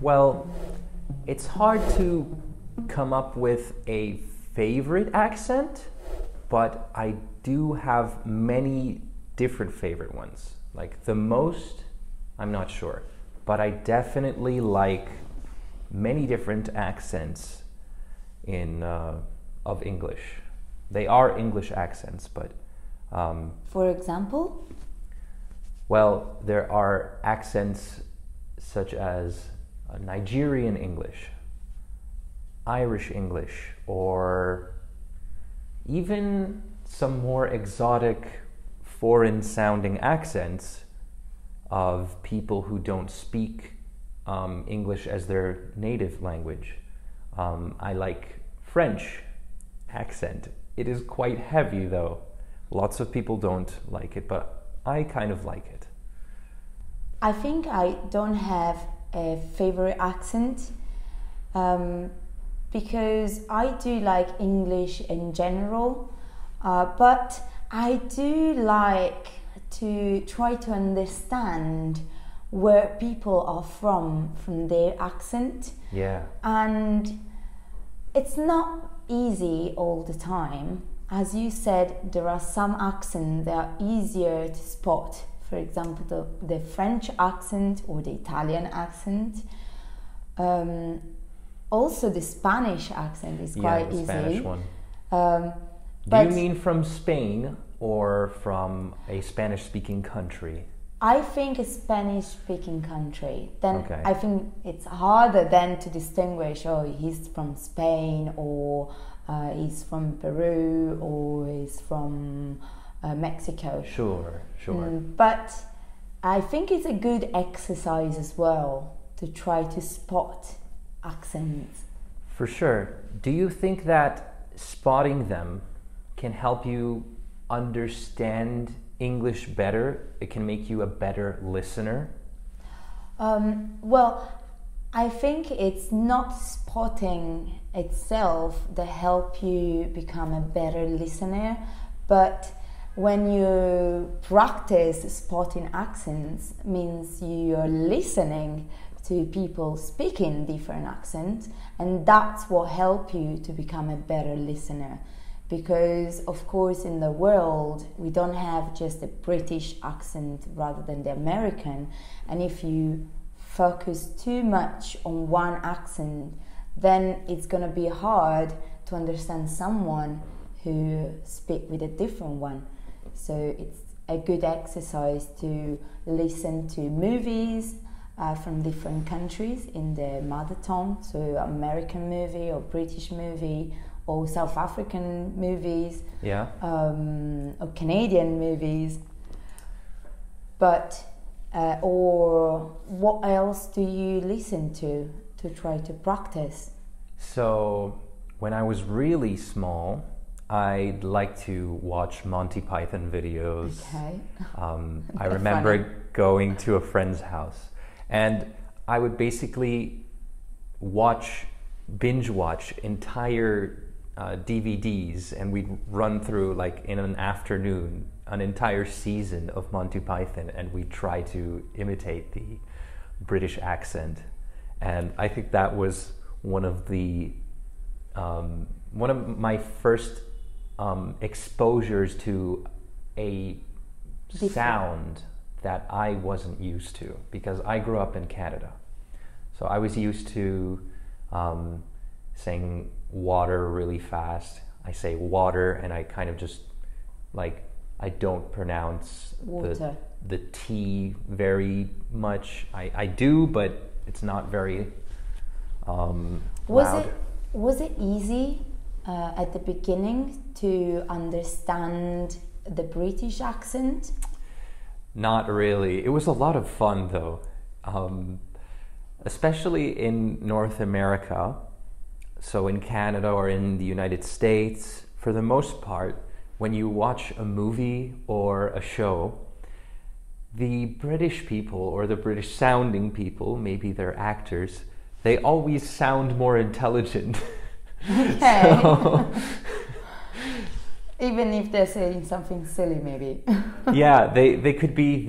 Well, it's hard to come up with a favorite accent, but I do have many different favorite ones. Like the most, I'm not sure, but I definitely like many different accents in of English. They are English accents, but for example? Well, there are accents such as Nigerian English, Irish English, or even some more exotic foreign-sounding accents of people who don't speak English as their native language. I like French accent. It is quite heavy though. Lots of people don't like it, but I kind of like it. I think I don't have a favorite accent because I do like English in general, but I do like to try to understand where people are from their accent. Yeah. And it's not easy all the time. As you said, there are some accents that are easier to spot. For example, the French accent or the Italian accent. Also, the Spanish accent is quite easy. Yeah, the Spanish one. Do you mean from Spain or from a Spanish-speaking country? I think a Spanish-speaking country. Then okay. I think it's harder then to distinguish, oh, he's from Spain, or he's from Peru, or he's from Mexico. Sure, sure. But I think it's a good exercise as well to try to spot accents. For sure. Do you think that spotting them can help you understand English better? It can make you a better listener? Well, I think it's not spotting itself that helps you become a better listener, but when you practice spotting accents, means you're listening to people speaking different accents, and that's what helps you to become a better listener. Because, of course, in the world, we don't have just a British accent rather than the American. And if you focus too much on one accent, then it's going to be hard to understand someone who speaks with a different one. So it's a good exercise to listen to movies from different countries in their mother tongue. So American movie or British movie, or South African movies, yeah, or Canadian movies, but or what else do you listen to try to practice? So when I was really small, I'd like to watch Monty Python videos. Okay. I remember going to a friend's house, and I would basically binge watch entire DVDs, and we'd run through, like in an afternoon, an entire season of Monty Python, and we'd try to imitate the British accent. And I think that was one of my first exposures to a sound that I wasn't used to, because I grew up in Canada, so I was used to saying water really fast. I say water, and I kind of just, like, I don't pronounce water. The T very much. I do, but it's not very loud. Was it easy at the beginning to understand the British accent? Not really. It was a lot of fun though, especially in North America. So in Canada or in the United States, for the most part, when you watch a movie or a show, the British people, or the British sounding people, maybe they're actors, they always sound more intelligent. Okay. So, even if they're saying something silly, maybe. Yeah, they could be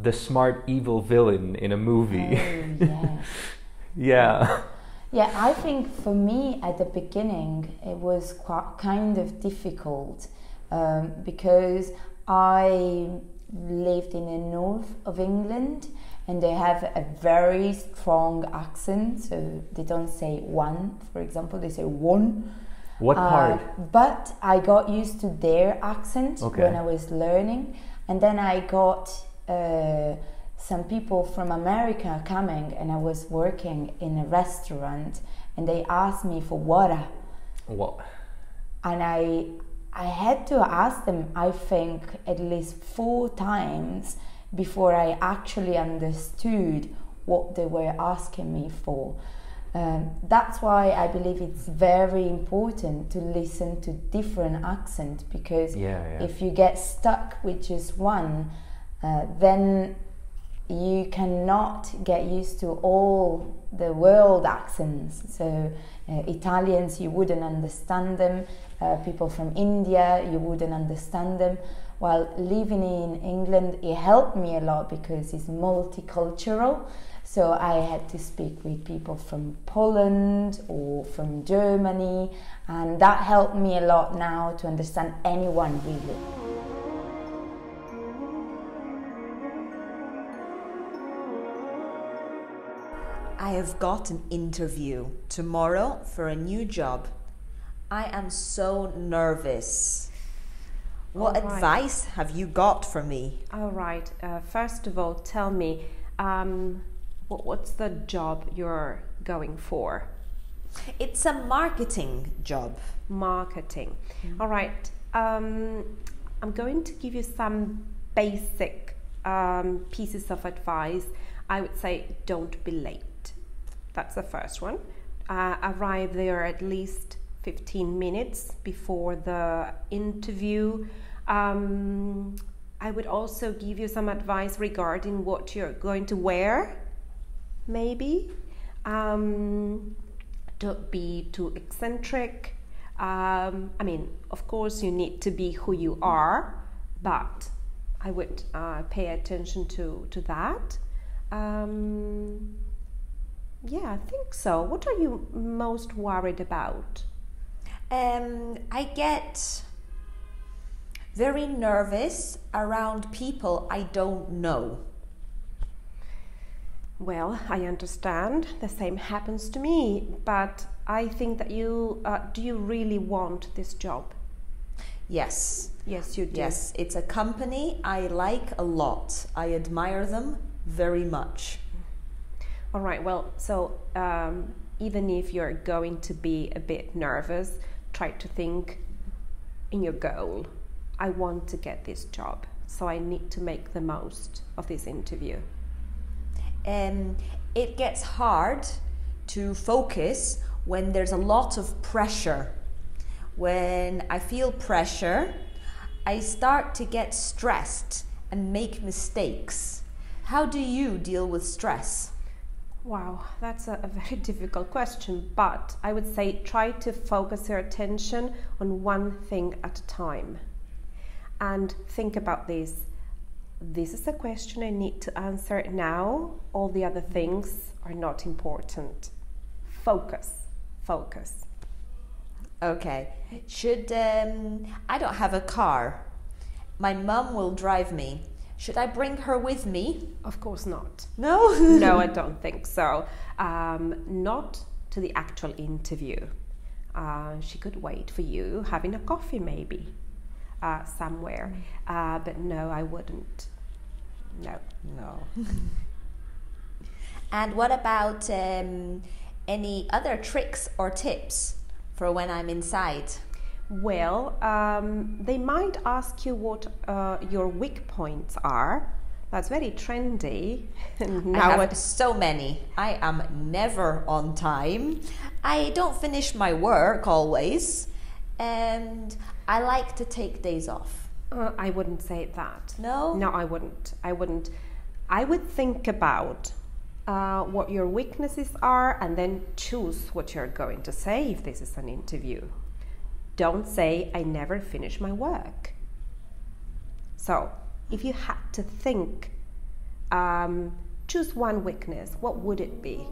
the smart evil villain in a movie. Oh, yes. Yeah. Yeah, I think for me at the beginning it was quite kind of difficult because I lived in the north of England and they have a very strong accent, so they don't say one, for example, they say one. What part? But I got used to their accent when I was learning, and then I got some people from America coming, and I was working in a restaurant and they asked me for water. What? And I had to ask them, I think, at least 4 times before I actually understood what they were asking me for. That's why I believe it's very important to listen to different accents, because if you get stuck with just one, then you cannot get used to all the world accents. So Italians, you wouldn't understand them. People from India, you wouldn't understand them. While living in England, it helped me a lot because it's multicultural. So I had to speak with people from Poland or from Germany, and that helped me a lot now to understand anyone really. I have got an interview tomorrow for a new job. I am so nervous. What advice have you got for me? All right. First of all, tell me, what's the job you're going for? It's a marketing job. Marketing. All right. I'm going to give you some basic pieces of advice. I would say don't be late. That's the first one. Arrive there at least 15 minutes before the interview. I would also give you some advice regarding what you're going to wear. Maybe don't be too eccentric. I mean, of course you need to be who you are, but I would pay attention to that. Yeah, I think so. What are you most worried about? I get very nervous around people I don't know. Well, I understand. The same happens to me, but I think that you, do you really want this job? Yes. Yes, you do. Yes, it's a company I like a lot. I admire them very much. All right, well, so even if you're going to be a bit nervous, try to think in your goal. I want to get this job, so I need to make the most of this interview. It gets hard to focus when there's a lot of pressure. When I feel pressure, I start to get stressed and make mistakes. How do you deal with stress? Wow, that's a very difficult question, but I would say try to focus your attention on one thing at a time. And think about this. This is a question I need to answer now. All the other things are not important. Focus, focus. Okay. Should I don't have a car. My mum will drive me. Should I bring her with me? Of course not. No? No, I don't think so. Not to the actual interview. She could wait for you, having a coffee maybe. Somewhere, but no, I wouldn't. No, no. And what about any other tricks or tips for when I'm inside? Well, they might ask you what your weak points are. That's very trendy. Now I have so many. I am never on time. I don't finish my work always. And I like to take days off. I wouldn't say that. No? No, I wouldn't. I wouldn't. I would think about what your weaknesses are and then choose what you're going to say if this is an interview. Don't say, I never finish my work. So, if you had to think, choose one weakness, what would it be?